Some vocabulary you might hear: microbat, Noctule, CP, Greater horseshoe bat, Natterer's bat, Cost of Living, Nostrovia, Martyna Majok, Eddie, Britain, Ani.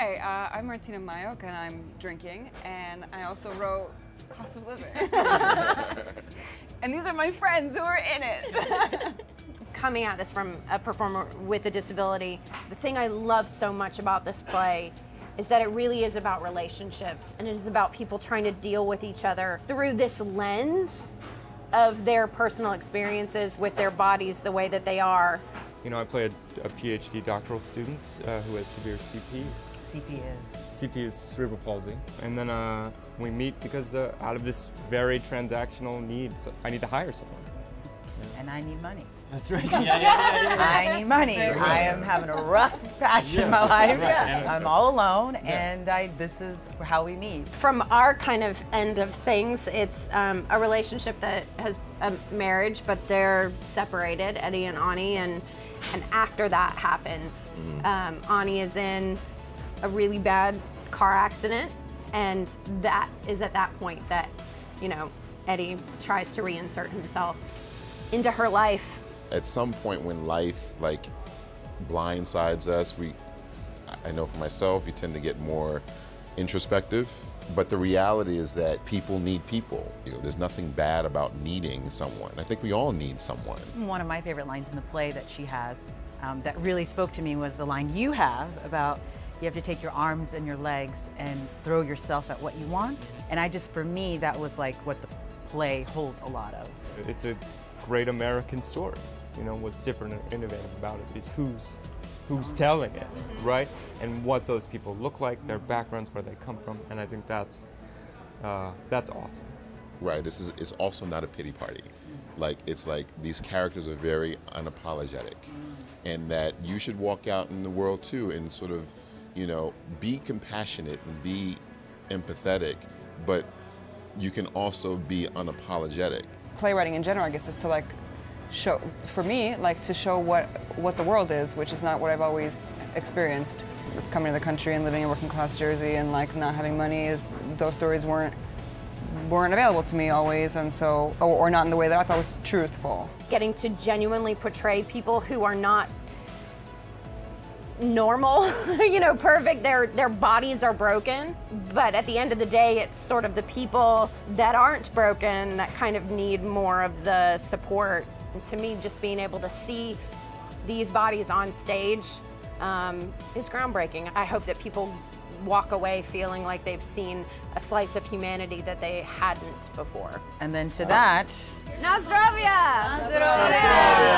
Hi, I'm Martyna Majok and I'm drinking, and I also wrote Cost of Living. And these are my friends who are in it. Coming at this from a performer with a disability, the thing I love so much about this play is that it really is about relationships, and it is about people trying to deal with each other through this lens of their personal experiences with their bodies the way that they are. You know, I play a PhD doctoral student who has severe CP. CP is cerebral palsy. And then we meet because out of this very transactional need, I need to hire someone. And I need money. That's right. Yeah. I need money. I am having a rough patch in my life. Right. I'm all alone, and this is how we meet. From our kind of end of things, it's a relationship that has a marriage, but they're separated, Eddie and Ani, and after that happens, Ani is in a really bad car accident, and that is at that point that, you know, Eddie tries to reinsert himself into her life. At some point when life like blindsides us, I know for myself, you tend to get more introspective, but the reality is that people need people. You know, there's nothing bad about needing someone. I think we all need someone. One of my favorite lines in the play that she has that really spoke to me was the line you have about you have to take your arms and your legs and throw yourself at what you want. And I just, for me, that was like what the play holds a lot of. It's a great American story. You know, what's different and innovative about it is who's telling it, right? And what those people look like, their backgrounds, where they come from, and I think that's awesome. Right, it's also not a pity party. Like, it's like these characters are very unapologetic, and that you should walk out in the world too and sort of, you know, be compassionate and be empathetic, but you can also be unapologetic. Playwriting in general, I guess, is to like show, for me, like to show what the world is, which is not what I've always experienced. With coming to the country and living in working class Jersey and like not having money, is those stories weren't available to me always, and so or not in the way that I thought was truthful. Getting to genuinely portray people who are not normal, you know, perfect. Their bodies are broken, but at the end of the day, it's sort of the people that aren't broken that kind of need more of the support. And to me, just being able to see these bodies on stage is groundbreaking. I hope that people walk away feeling like they've seen a slice of humanity that they hadn't before. And then to that, Nostrovia! Nostrovia!